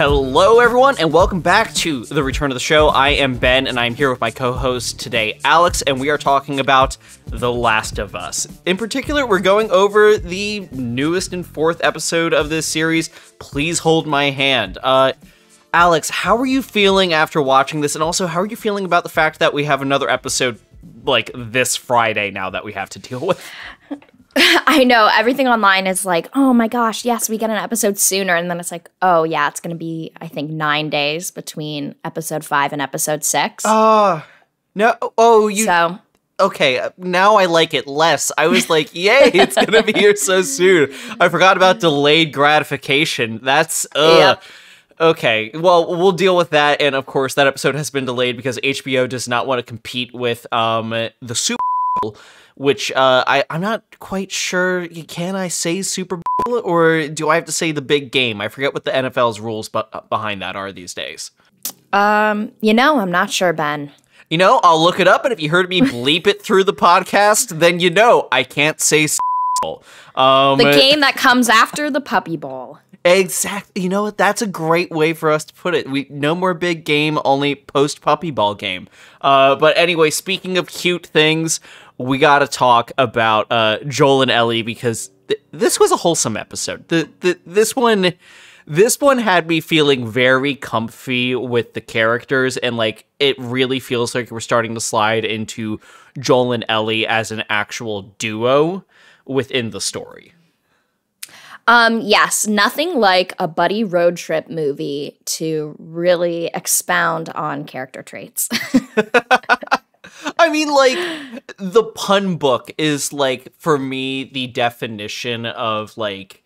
Hello everyone, and welcome back to The Return of the Show. I am Ben, and I'm here with my co-host today, Alex, and we are talking about The Last of Us. In particular, we're going over the newest and fourth episode of this series, Please Hold My Hand. Alex, how are you feeling after watching this, and also how are you feeling about the fact that we have another episode, like, this Friday now that we have to deal with? I know, everything online is like, oh my gosh, yes, we get an episode sooner. And then it's like, oh yeah, it's going to be, I think, 9 days between episode 5 and episode 6. No. Oh, you. So. Okay, now I like it less. I was like, yay, it's going to be here so soon. I forgot about delayed gratification. That's, yep. Okay, well, we'll deal with that. And of course, that episode has been delayed because HBO does not want to compete with the Super Bowl. Which I'm not quite sure, can I say Super Bowl, or do I have to say the big game? I forget what the NFL's rules behind that are these days. You know, I'm not sure, Ben. You know, I'll look it up, and if you heard me bleep it through the podcast, then you know I can't say Super Bowl. The game that comes after the Puppy Bowl. Exactly. You know what? That's a great way for us to put it. No more big game, only post-Puppy Ball game. But anyway, speaking of cute things, we got to talk about Joel and Ellie, because this was a wholesome episode. This one had me feeling very comfy with the characters, and like it really feels like we're starting to slide into Joel and Ellie as an actual duo within the story. Yes, nothing like a buddy road trip movie to really expound on character traits. I mean, like, the pun book is, like, for me, the definition of, like,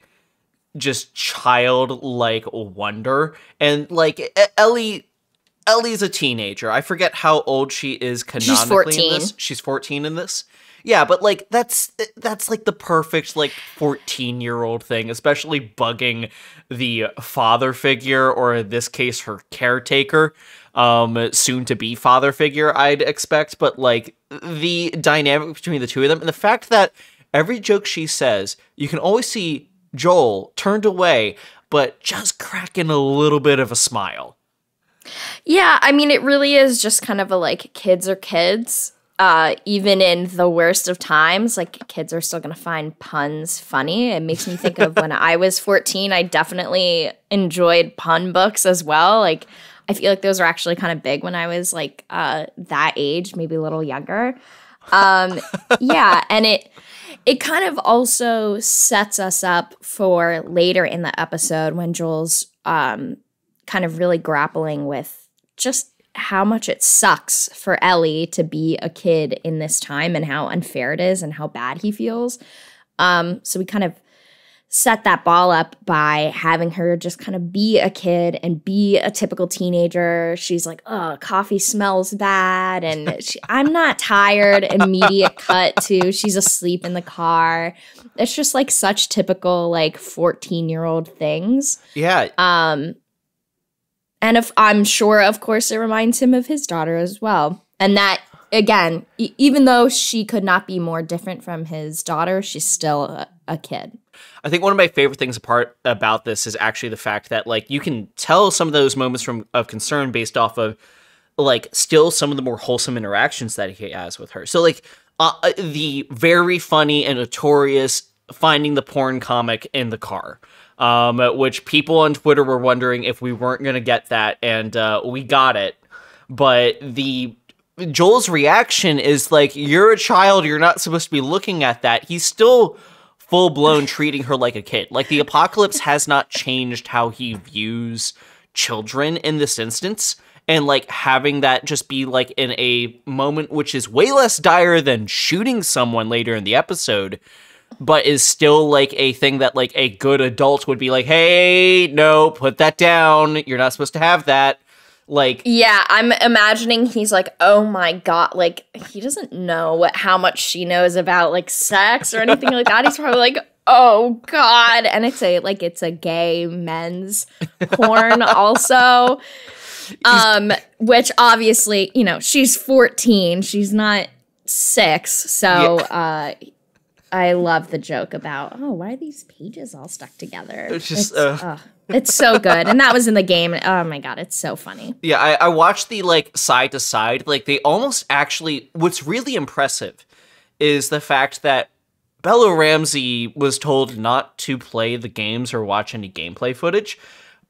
just childlike wonder. And, like, Ellie's a teenager. I forget how old she is canonically. She's 14. In this. She's 14 in this. Yeah, but, like, that's like, the perfect, like, 14-year-old thing, especially bugging the father figure, or in this case, her caretaker, soon-to-be father figure, I'd expect. But, like, the dynamic between the two of them, and the fact that every joke she says, you can always see Joel turned away, but just cracking a little bit of a smile. Yeah, I mean, it really is just kind of a, like, kids are kids. Even in the worst of times, like, kids are still going to find puns funny. It makes me think of when I was 14, I definitely enjoyed pun books as well. Like, I feel like those were actually kind of big when I was, like, that age, maybe a little younger. Yeah, and it kind of also sets us up for later in the episode when Joel's kind of really grappling with just how much it sucks for Ellie to be a kid in this time, and how unfair it is, and how bad he feels. So we kind of set that ball up by having her just kind of be a kid and be a typical teenager. She's like, oh, coffee smells bad, and I'm not tired, immediate cut to she's asleep in the car. It's just like such typical, like, 14-year-old things. Yeah. And if I'm sure, of course, it reminds him of his daughter as well. And that, again, even though she could not be more different from his daughter, she's still a kid. I think one of my favorite things about this is actually the fact that, like, you can tell some of those moments of concern based off of, like, still some of the more wholesome interactions that he has with her. So, like, the very funny and notorious finding the porn comic in the car. Which people on Twitter were wondering if we weren't going to get that, and we got it. But Joel's reaction is like, you're a child, you're not supposed to be looking at that. He's still full-blown treating her like a kid. Like, the apocalypse has not changed how he views children in this instance, and, like, having that just be, like, in a moment which is way less dire than shooting someone later in the episode, but is still, like, a thing that, like, a good adult would be like, hey, no, put that down. You're not supposed to have that. Like, yeah, I'm imagining he's like, oh my God, like, he doesn't know how much she knows about, like, sex or anything like that. He's probably like, oh God. And I'd say, like, it's a gay men's porn also. Which obviously, you know, she's 14. She's not 6. So, yeah. I love the joke about, oh, why are these pages all stuck together? It's just, It's so good. And that was in the game. Oh my God, it's so funny. Yeah, I watched the like side to side. Like they almost actually, what's really impressive is the fact that Bella Ramsey was told not to play the games or watch any gameplay footage,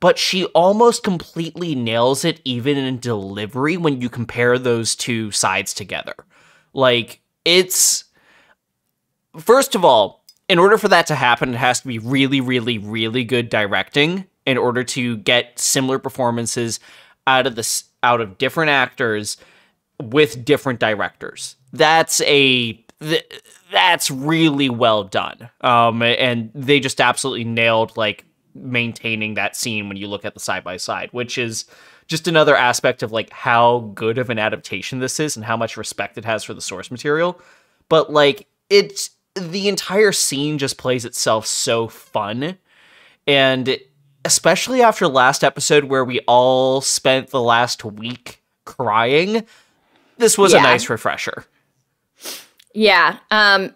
but she almost completely nails it even in delivery when you compare those two sides together. Like it's, first of all, in order for that to happen, it has to be really, really, really good directing in order to get similar performances out of different actors with different directors. That's really well done. And they just absolutely nailed like maintaining that scene when you look at the side by side, which is just another aspect of like how good of an adaptation this is and how much respect it has for the source material. But like it's the entire scene just plays itself so fun. And especially after last episode where we all spent the last week crying, this was a nice refresher. Yeah, and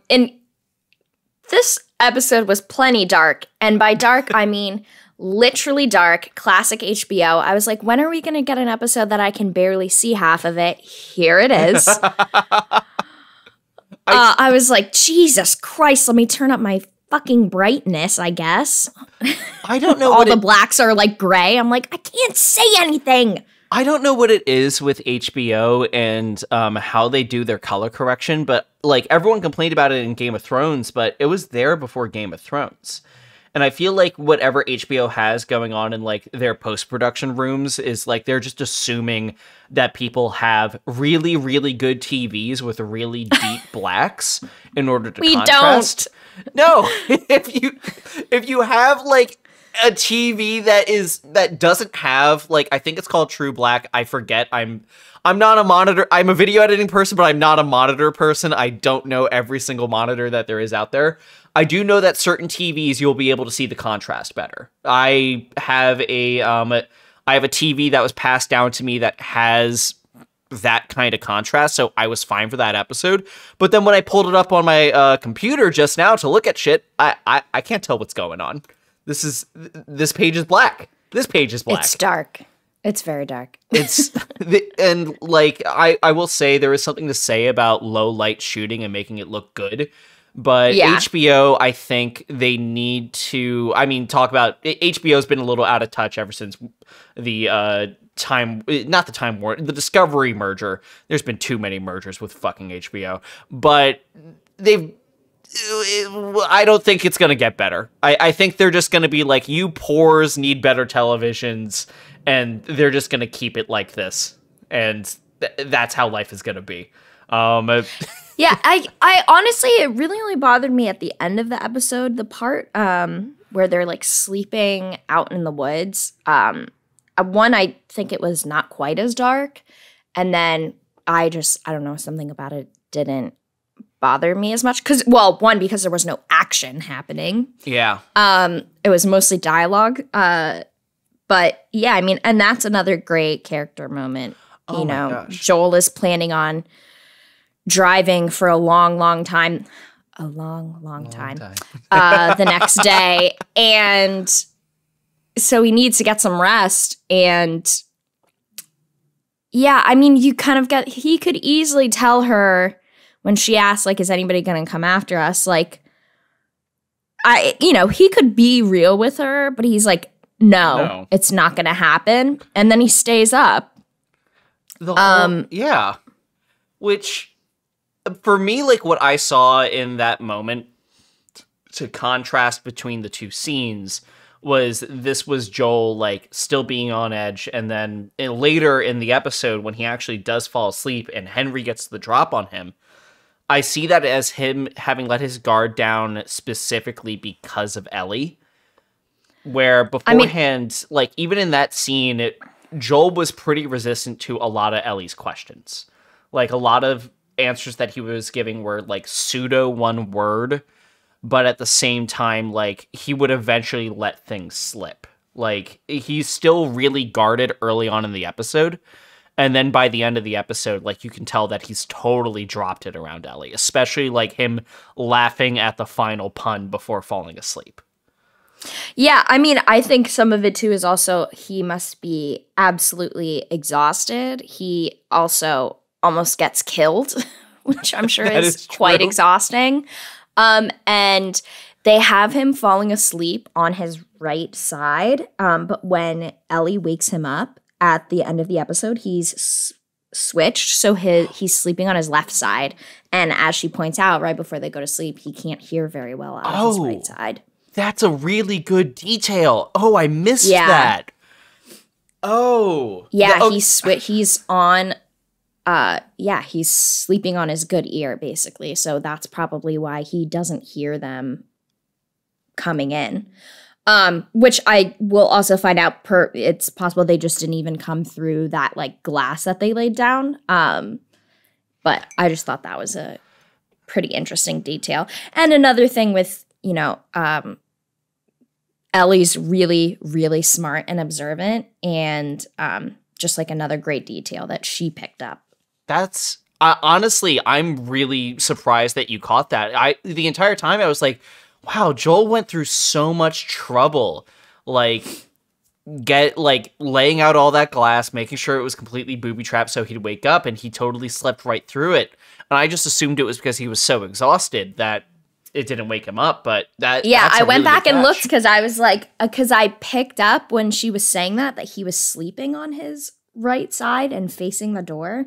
this episode was plenty dark, and by dark, I mean literally dark, classic HBO. I was like, when are we going to get an episode that I can barely see half of it? Here it is. I was like, Jesus Christ, let me turn up my fucking brightness, I guess. I don't know. All the blacks are like gray. I'm like, I can't say anything. I don't know what it is with HBO and how they do their color correction, but like everyone complained about it in Game of Thrones, but it was there before Game of Thrones. And I feel like whatever HBO has going on in like their post-production rooms is like they're just assuming that people have really, really good TVs with really deep blacks in order to contrast. We don't. No, if you have like a TV that doesn't have like, I think it's called True Black. I forget. I'm not a monitor. I'm a video editing person, but I'm not a monitor person. I don't know every single monitor that there is out there. I do know that certain TVs you'll be able to see the contrast better. I have a TV that was passed down to me that has that kind of contrast, so I was fine for that episode. But then when I pulled it up on my computer just now to look at shit, I can't tell what's going on. This page is black. This page is black. It's dark. It's very dark. And like, I will say there is something to say about low light shooting and making it look good, but HBO, I think they need to, I mean, talk about, HBO has been a little out of touch ever since the the Discovery merger. There's been too many mergers with fucking HBO, but I don't think it's going to get better. I think they're just going to be like, you poors need better televisions, and they're just going to keep it like this. And that's how life is going to be. Yeah, I honestly, it really only bothered me at the end of the episode, the part where they're like sleeping out in the woods. One, I think it was not quite as dark. And then I don't know, something about it didn't bother me as much because, well, one, because there was no action happening. Yeah. It was mostly dialogue. But yeah, I mean, and that's another great character moment. Oh, you know, gosh. Joel is planning on driving for a long, long time. A long, long time. The next day. And so he needs to get some rest. And yeah, I mean, you kind of get, he could easily tell her, when she asked, like, is anybody going to come after us? Like, you know, he could be real with her, but he's like, no. It's not going to happen. And then he stays up. The whole, yeah. Which, for me, like, what I saw in that moment to contrast between the two scenes was this was Joel, like, still being on edge. And then later in the episode, when he actually does fall asleep and Henry gets the drop on him, I see that as him having let his guard down specifically because of Ellie. Where beforehand, I mean, like, even in that scene, Joel was pretty resistant to a lot of Ellie's questions. Like, a lot of answers that he was giving were, like, pseudo one word. But at the same time, like, he would eventually let things slip. Like, he's still really guarded early on in the episode. And then by the end of the episode, like, you can tell that he's totally dropped it around Ellie, especially, like, him laughing at the final pun before falling asleep. Yeah, I mean, I think some of it, too, is also he must be absolutely exhausted. He also almost gets killed, which I'm sure is quite exhausting. And they have him falling asleep on his right side. But when Ellie wakes him up at the end of the episode, he's switched. So he's sleeping on his left side. And as she points out, right before they go to sleep, he can't hear very well on his right side. That's a really good detail. Oh, I missed that. Oh. Yeah, he's on he's sleeping on his good ear, basically. So that's probably why he doesn't hear them coming in. Which I will also find out it's possible they just didn't even come through that like glass that they laid down. But I just thought that was a pretty interesting detail. And another thing with Ellie's really, really smart and observant, and just like another great detail that she picked up. That's honestly, I'm really surprised that you caught that. The entire time I was like, wow, Joel went through so much trouble, like laying out all that glass, making sure it was completely booby trapped so he'd wake up, and he totally slept right through it. And I just assumed it was because he was so exhausted that it didn't wake him up, but I went back and looked because I was like, because I picked up when she was saying that he was sleeping on his right side and facing the door.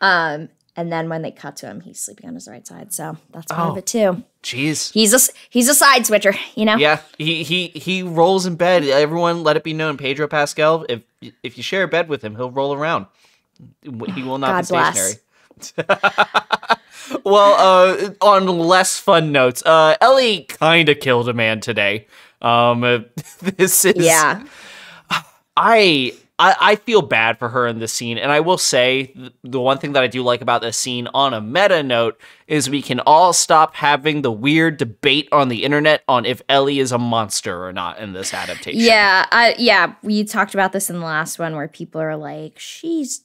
And then when they cut to him, he's sleeping on his right side. So that's part of it too. Jeez. He's a side switcher, you know? Yeah. He rolls in bed. Everyone, let it be known, Pedro Pascal, if you share a bed with him, he'll roll around. He will not be stationary. Well, on less fun notes, Ellie kind of killed a man today. This is I feel bad for her in this scene, and I will say the one thing that I do like about this scene on a meta note is we can all stop having the weird debate on the internet on if Ellie is a monster or not in this adaptation. Yeah, we talked about this in the last one where people are like, she's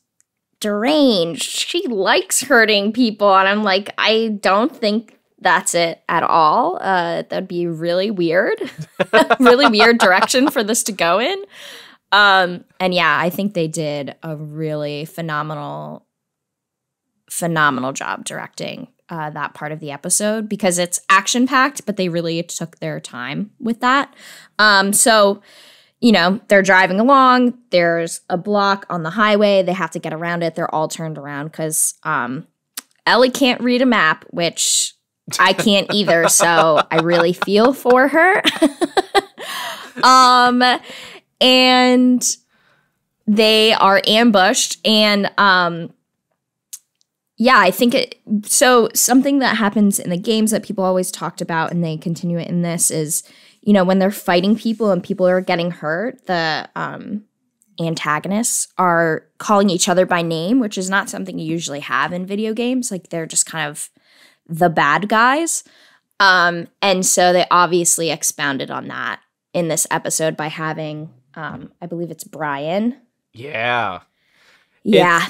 deranged. She likes hurting people. And I'm like, I don't think that's it at all. That'd be really weird. Really weird direction for this to go in. And yeah, I think they did a really phenomenal job directing that part of the episode because it's action-packed, but they really took their time with that. So they're driving along, there's a block on the highway, they have to get around it, they're all turned around because Ellie can't read a map, which I can't either, so I really feel for her. And they are ambushed, and I think something that happens in the games that people always talked about, and they continue it in this, is when they're fighting people and people are getting hurt, the antagonists are calling each other by name, which is not something you usually have in video games. Like, they're just kind of the bad guys. And so they obviously expounded on that in this episode by having, I believe it's Brian. Yeah. Yeah,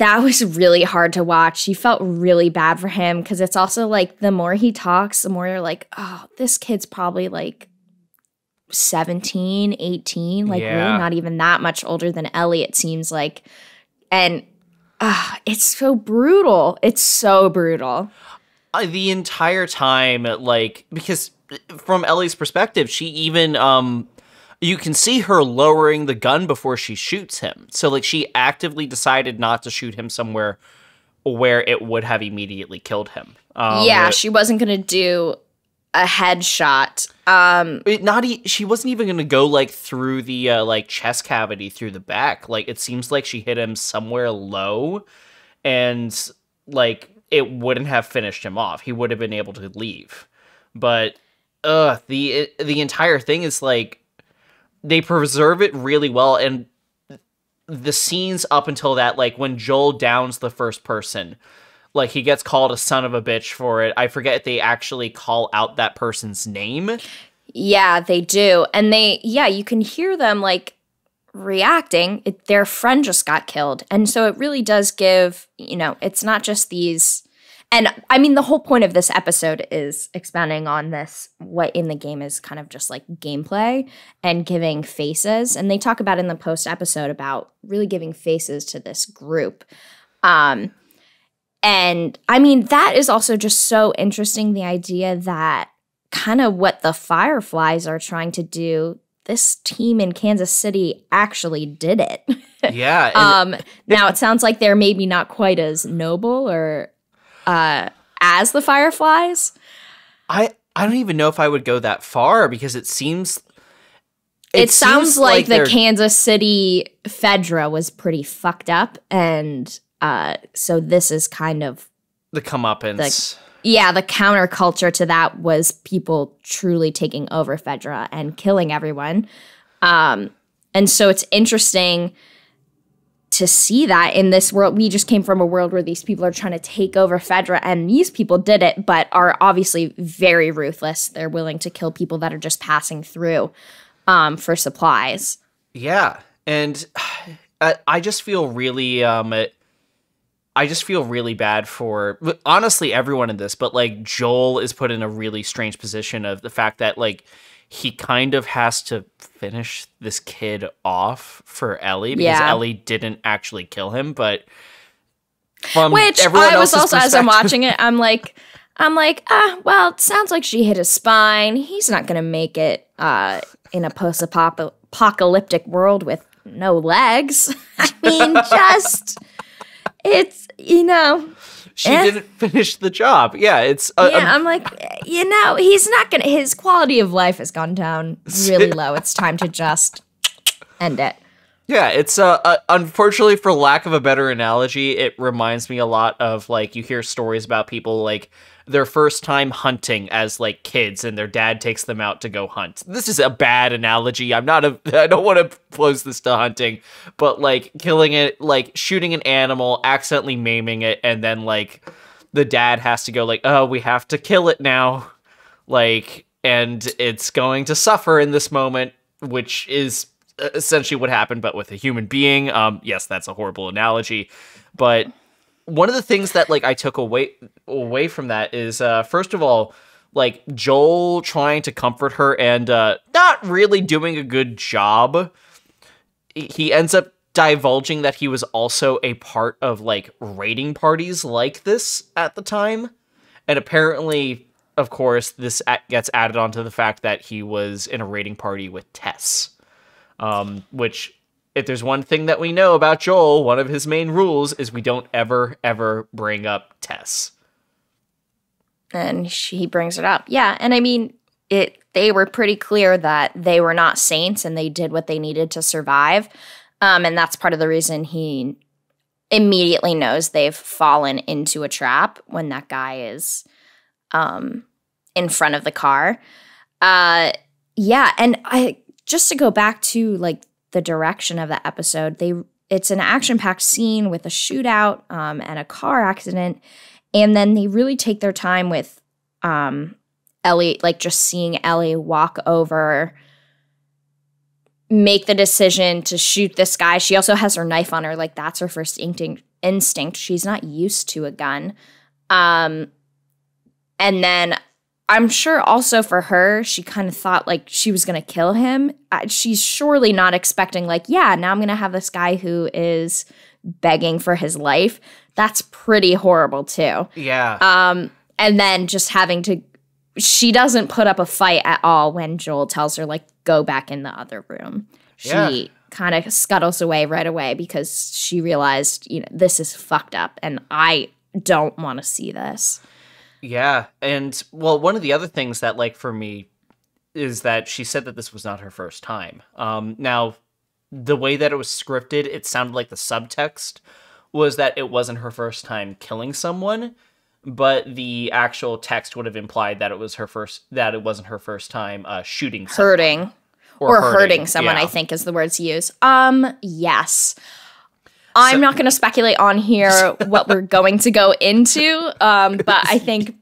that was really hard to watch. You felt really bad for him because it's also like the more he talks, the more you're like, oh, this kid's probably like 17, 18, like really not even that much older than Ellie, it seems like. And it's so brutal. It's so brutal. The entire time, like, because from Ellie's perspective, she even you can see her lowering the gun before she shoots him. So, like, she actively decided not to shoot him somewhere where it would have immediately killed him. She wasn't going to do a headshot. She wasn't even going to go, like, through the, chest cavity through the back. Like, it seems like she hit him somewhere low and, like, it wouldn't have finished him off. He would have been able to leave. But, the entire thing is, like, they preserve it really well, and the scenes up until that, like, when Joel downs the first person, like, he gets called a son of a bitch for it. I forget if they actually call out that person's name. Yeah, they do. And you can hear them, like, reacting. Their friend just got killed. And so it really does give, it's not just these... And I mean, the whole point of this episode is expounding on this, what in the game is kind of just like gameplay and giving faces. And they talk about in the post episode about really giving faces to this group. And I mean, that is also just so interesting, the idea that kind of what the Fireflies are trying to do, this team in Kansas City actually did it. Yeah. Now it sounds like they're maybe not quite as noble or as the Fireflies. I don't even know if I would go that far, because it seems it sounds like the Kansas City FEDRA was pretty fucked up, and so this is kind of the comeuppance. Yeah, the counterculture to that was people truly taking over FEDRA and killing everyone. And so it's interesting to see that in this world. We just came from a world where these people are trying to take over FEDRA, and these people did it, but are obviously very ruthless. They're willing to kill people that are just passing through for supplies. Yeah, and I just feel really... I just feel really bad for, honestly, everyone in this, but, like, Joel is put in a really strange position of the fact that, like, he kind of has to finish this kid off for Ellie, because Ellie didn't actually kill him, but from everyone else's perspective. As I'm watching it, I'm like, well, it sounds like she hit his spine. He's not going to make it in a post-apocalyptic world with no legs. I mean, just... It's, you know... She didn't finish the job. Yeah, it's... I'm like, you know, he's not going to... His quality of life has gone down really low. It's time to just end it. Yeah, it's... unfortunately, for lack of a better analogy, it reminds me a lot of, like, you hear stories about people, like, their first time hunting as, like, kids, and their dad takes them out to go hunt. This is a bad analogy. I don't want to close this to hunting, but, like, killing it, like, shooting an animal, accidentally maiming it, and then, like, the dad has to go, like, oh, we have to kill it now, like, and it's going to suffer in this moment, which is... essentially what happened, but with a human being. Yes, that's a horrible analogy. But one of the things that, like, I took away from that is, first of all, like, Joel trying to comfort her and not really doing a good job. He ends up divulging that he was also a part of, like, raiding parties like this at the time. And apparently, of course, this gets added on to the fact that he was in a raiding party with Tess. Which, if there's one thing that we know about Joel, one of his main rules is we don't ever, ever bring up Tess. And he brings it up. Yeah, and I mean, they were pretty clear that they were not saints and they did what they needed to survive. And that's part of the reason he immediately knows they've fallen into a trap when that guy is in front of the car. Yeah, and just to go back to, like, the direction of the episode, it's an action-packed scene with a shootout and a car accident, and then they really take their time with Ellie, like, just seeing Ellie walk over, make the decision to shoot this guy. She also has her knife on her. Like, that's her first instinct. She's not used to a gun. And then... I'm sure also for her, she kind of thought, like, she was going to kill him. She's surely not expecting, like, yeah, now I'm going to have this guy who is begging for his life. That's pretty horrible, too. Yeah. And then just having to – she doesn't put up a fight at all when Joel tells her, like, go back in the other room. She kind of scuttles away right away because she realized, you know, this is fucked up and I don't want to see this. Yeah, and, well, one of the other things that, like, for me is that she said that this was not her first time. Now, the way that it was scripted, it sounded like the subtext was that it wasn't her first time killing someone, but the actual text would have implied that it wasn't her first time shooting someone. Hurting. Or hurting someone, I think, is the words used. Yes. I'm not going to speculate on here what we're going to go into, but I think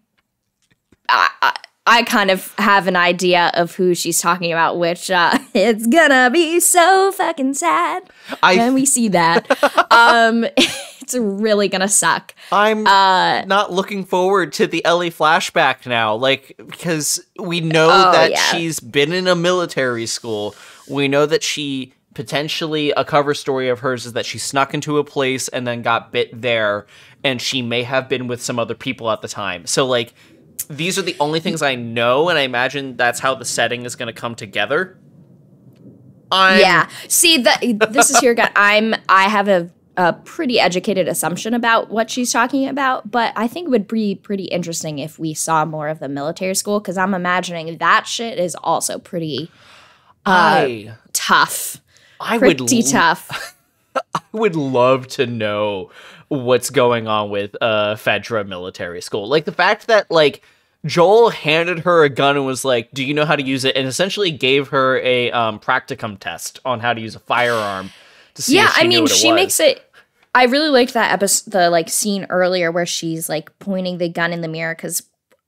I kind of have an idea of who she's talking about, which it's going to be so fucking sad when we see that. It's really gonna suck. I'm not looking forward to the Ellie flashback now, like, because we know that she's been in a military school. We know that she potentially, a cover story of hers is that she snuck into a place and then got bit there, and she may have been with some other people at the time. So, like, these are the only things I know, and I imagine that's how the setting is going to come together. Yeah. See, this is here. I have a pretty educated assumption about what she's talking about, but I think it would be pretty interesting if we saw more of the military school, because I'm imagining that shit is also pretty tough. Pretty tough. I would love to know what's going on with FEDRA military school. Like, the fact that, like, Joel handed her a gun and was like, do you know how to use it? And essentially gave her a practicum test on how to use a firearm to see if she knew what it was. Yeah, I mean, she makes it... I really liked that episode, the, like, scene earlier where she's, like, pointing the gun in the mirror, because,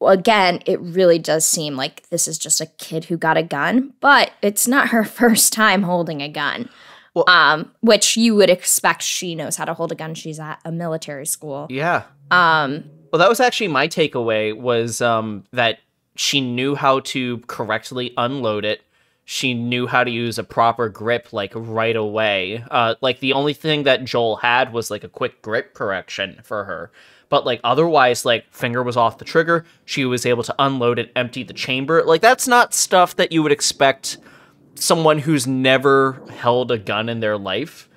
again, it really does seem like this is just a kid who got a gun, but it's not her first time holding a gun. Well, which you would expect. She knows how to hold a gun. She's at a military school. Yeah. Well, that was actually my takeaway, was that she knew how to correctly unload it. She knew how to use a proper grip, like, right away. Like, the only thing that Joel had was, like, a quick grip correction for her. But, like, otherwise, like, finger was off the trigger. She was able to unload and empty the chamber. Like, that's not stuff that you would expect someone who's never held a gun in their life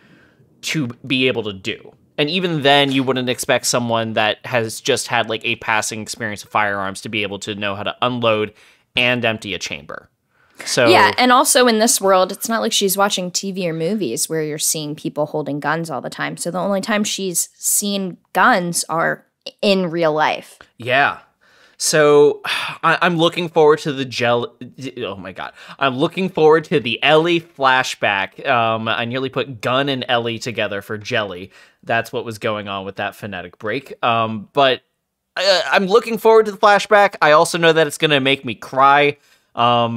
to be able to do. And even then, you wouldn't expect someone that has just had, like, a passing experience of firearms to be able to know how to unload and empty a chamber. So yeah, and also in this world, it's not like she's watching TV or movies where you're seeing people holding guns all the time. So the only time she's seen guns are in real life. Yeah. So I'm looking forward to the oh my God. I'm looking forward to the Ellie flashback. I nearly put gun and Ellie together for jelly. That's what was going on with that phonetic break. But I'm looking forward to the flashback. I also know that it's going to make me cry. So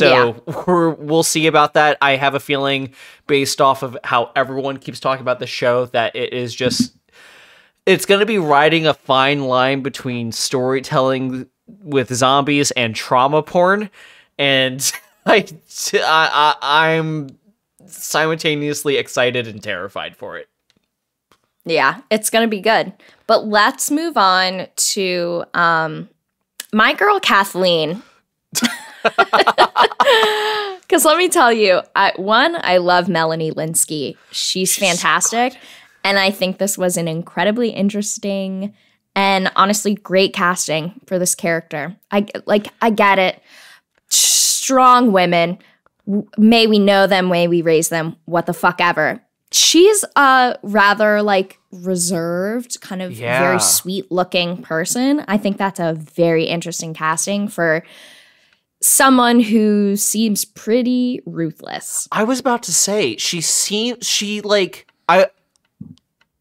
yeah. We'll see about that. I have a feeling, based off of how everyone keeps talking about the show, that it is just... It's going to be riding a fine line between storytelling with zombies and trauma porn. And I'm simultaneously excited and terrified for it. Yeah, it's going to be good. But let's move on to my girl, Kathleen. Because let me tell you, I love Melanie Lynskey. She's fantastic. So and I think this was an incredibly interesting and honestly great casting for this character. I get it. Strong women. May we know them, may we raise them, what the fuck ever. She's a rather, like, reserved, kind of very sweet-looking person. I think that's a very interesting casting for someone who seems pretty ruthless. I was about to say,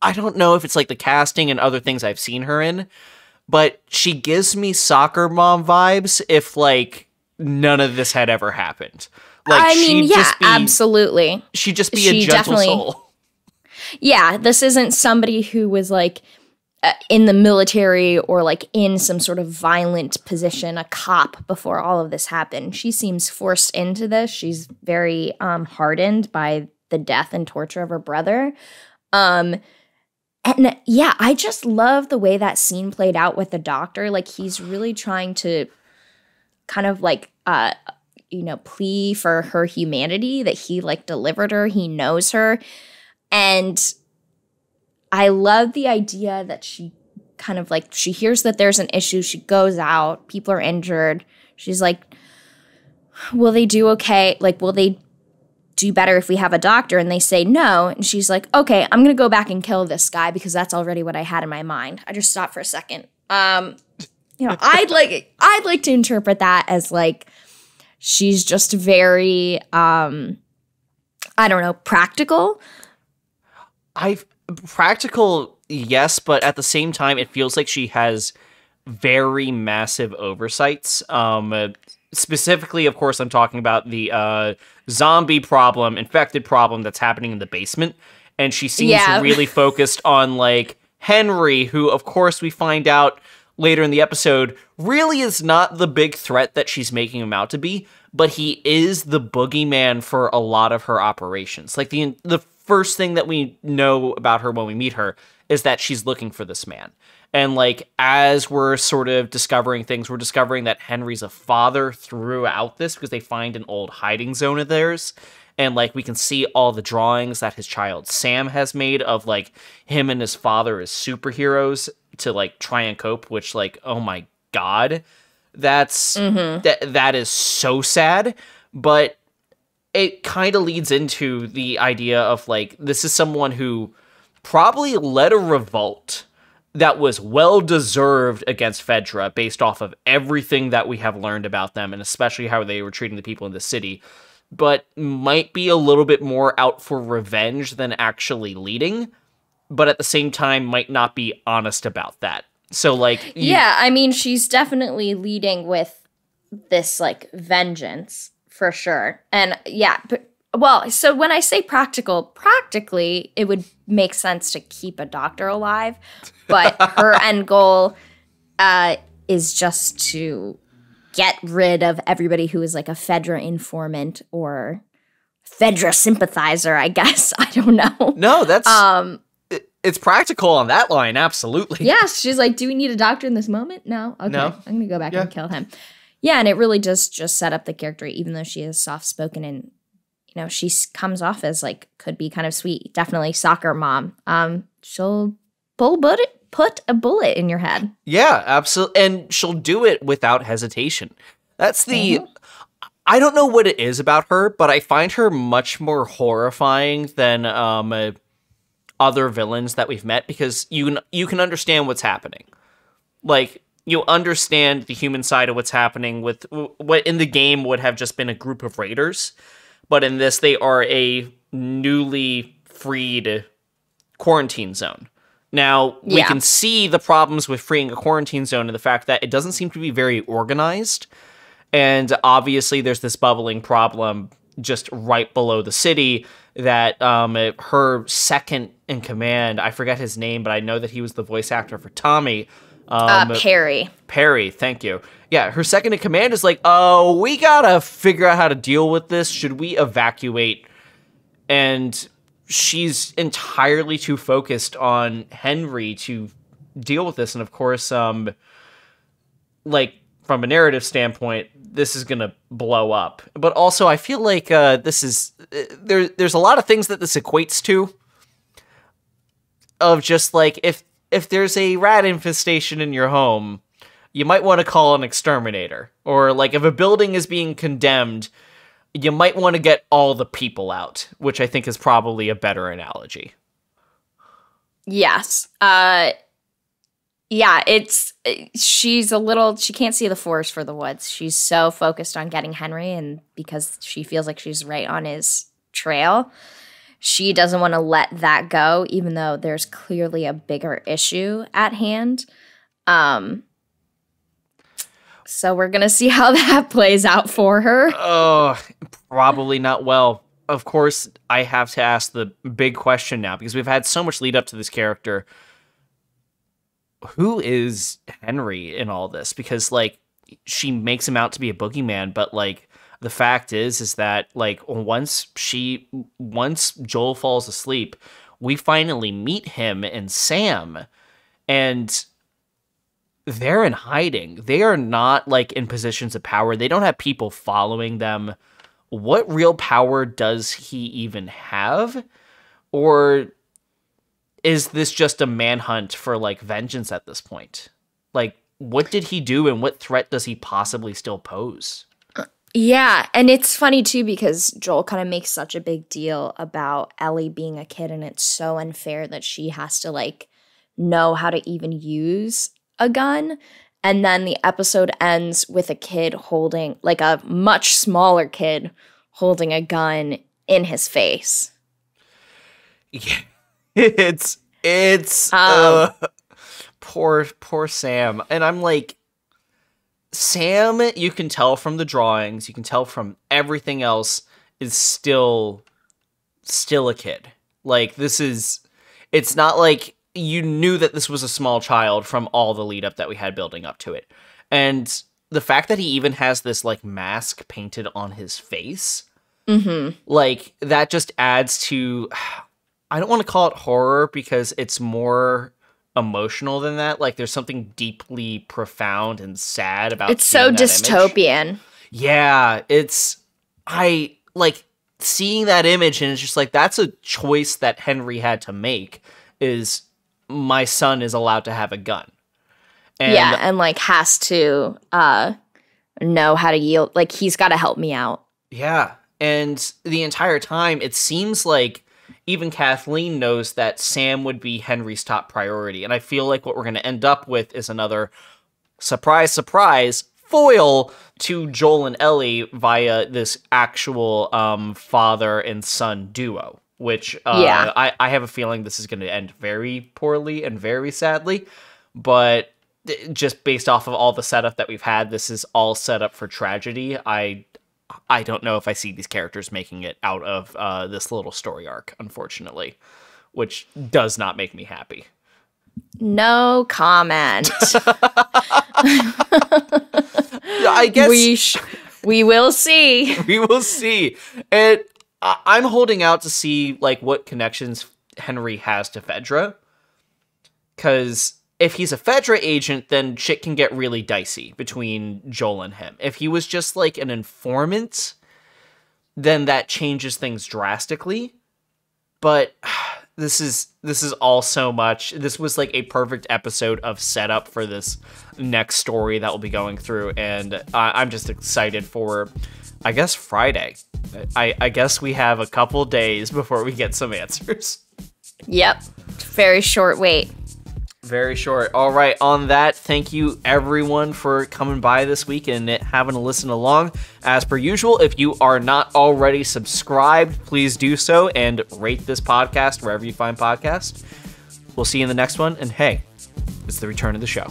I don't know if it's, like, the casting and other things I've seen her in, but she gives me soccer mom vibes if, like, none of this had ever happened. Like, I mean, absolutely. She'd just be a gentle soul. Yeah, this isn't somebody who was, like, in the military or, like, in some sort of violent position, a cop, before all of this happened. She seems forced into this. She's very hardened by the death and torture of her brother. And yeah, I just love the way that scene played out with the doctor. Like, he's really trying to kind of, like, plea for her humanity, that he, like, delivered her. He knows her. And I love the idea that she kind of, like, she hears that there's an issue. She goes out. People are injured. She's like, will they do okay? Like, will they do better if we have a doctor? And they say no, and she's like, okay, I'm gonna go back and kill this guy because that's already what I had in my mind. I just stopped for a second. I'd like to interpret that as, like, she's just very I don't know, practical. Yes, but at the same time, it feels like she has very massive oversights. Specifically, of course, I'm talking about the zombie problem, infected problem that's happening in the basement. And she seems really focused on, like, Henry, who, of course, we find out later in the episode, really is not the big threat that she's making him out to be, but he is the boogeyman for a lot of her operations. Like, the first thing that we know about her when we meet her is that she's looking for this man. And, like, as we're sort of discovering things, we're discovering that Henry's a father throughout this because they find an old hiding zone of theirs. And, like, we can see all the drawings that his child Sam has made of, like, him and his father as superheroes to, like, try and cope, which, like, oh my God, that's, that is so sad. But it kind of leads into the idea of, like, this is someone who probably led a revolt that was well-deserved against FEDRA based off of everything that we have learned about them, and especially how they were treating the people in the city, but might be a little bit more out for revenge than actually leading, but at the same time might not be honest about that. So, like... yeah, I mean, she's definitely leading with this, like, vengeance, for sure. And, yeah, but, well, so when I say practical, practically, it would make sense to keep a doctor alive, but her end goal is just to... get rid of everybody who is, like, a FEDRA informant or FEDRA sympathizer, I guess. I don't know. No, that's it's practical on that line, absolutely. Yeah, she's like, do we need a doctor in this moment? No? Okay, no. I'm going to go back and kill him. Yeah, and it really does just set up the character, even though she is soft-spoken and, you know, she comes off as, like, could be kind of sweet. Definitely soccer mom. She'll put a bullet in your head. Yeah, absolutely. And she'll do it without hesitation. That's the... I don't know what it is about her, but I find her much more horrifying than other villains that we've met, because you can understand what's happening. Like, you understand the human side of what's happening with what in the game would have just been a group of raiders, but in this they are a newly freed quarantine zone. Now, we can see the problems with freeing a quarantine zone and the fact that it doesn't seem to be very organized. And obviously, there's this bubbling problem just right below the city that her second in command, I forget his name, but I know that he was the voice actor for Tommy. Perry. Perry, thank you. Yeah, her second in command is like, oh, we gotta figure out how to deal with this. Should we evacuate? And... she's entirely too focused on Henry to deal with this. And of course, like, from a narrative standpoint, this is going to blow up. But also, I feel like this is... There's a lot of things that this equates to. Of just, like, if there's a rat infestation in your home, you might want to call an exterminator. Or, like, if a building is being condemned... you might want to get all the people out, which I think is probably a better analogy. Yes. Yeah, she can't see the forest for the woods. She's so focused on getting Henry, and because she feels like she's right on his trail, she doesn't want to let that go, even though there's clearly a bigger issue at hand. So we're going to see how that plays out for her. Oh, probably not well. Of course, I have to ask the big question now, because we've had so much lead up to this character. Who is Henry in all this? Because, like, she makes him out to be a boogeyman, but, like, the fact is that, like, once Joel falls asleep, we finally meet him and Sam, and... they're in hiding. They are not, like, in positions of power. They don't have people following them. What real power does he even have? Or is this just a manhunt for, like, vengeance at this point? Like, what did he do and what threat does he possibly still pose? Yeah, and it's funny, too, because Joel kind of makes such a big deal about Ellie being a kid, and it's so unfair that she has to, like, know how to even use a gun, and then the episode ends with a kid holding, like, a much smaller kid holding a gun in his face. Yeah, it's poor Sam. And I'm like, Sam, you can tell from the drawings, you can tell from everything else, is still a kid. Like, this is, it's not like you knew that this was a small child from all the lead up that we had building up to it. And the fact that he even has this, like, mask painted on his face, like, that just adds to, I don't want to call it horror because it's more emotional than that. Like, there's something deeply profound and sad about it's so dystopian. Image. Yeah, it's, I, like, seeing that image and it's just like, that's a choice that Henry had to make, is my son is allowed to have a gun. And yeah, and, like, has to know how to yield. Like, he's got to help me out. Yeah, and the entire time, it seems like even Kathleen knows that Sam would be Henry's top priority. And I feel like what we're going to end up with is another, surprise, surprise, foil to Joel and Ellie via this actual father and son duo. Which yeah. I have a feeling this is going to end very poorly and very sadly. But just based off of all the setup that we've had, this is all set up for tragedy. I don't know if I see these characters making it out of this little story arc, unfortunately, which does not make me happy. No comment. I guess we will see. We will see. And I'm holding out to see, like, what connections Henry has to FEDRA, because if he's a FEDRA agent, then shit can get really dicey between Joel and him. If he was just, like, an informant, then that changes things drastically. But this is all so much. This was, like, a perfect episode of setup for this next story that we'll be going through, and I'm just excited for, I guess, Friday. I guess we have a couple days before we get some answers. Yep. Very short wait. Very short. All right. On that, thank you everyone for coming by this week and having to listen along. As per usual, if you are not already subscribed, please do so and rate this podcast wherever you find podcasts. We'll see you in the next one. And hey, it's the return of the show.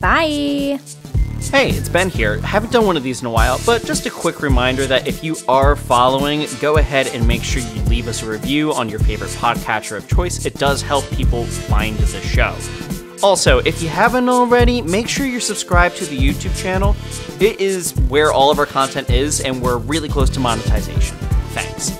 Bye. Hey, it's Ben here. Haven't done one of these in a while, but just a quick reminder that if you are following, go ahead and make sure you leave us a review on your favorite podcatcher of choice. It does help people find the show. Also, if you haven't already, make sure you're subscribed to the YouTube channel. It is where all of our content is, and we're really close to monetization. Thanks.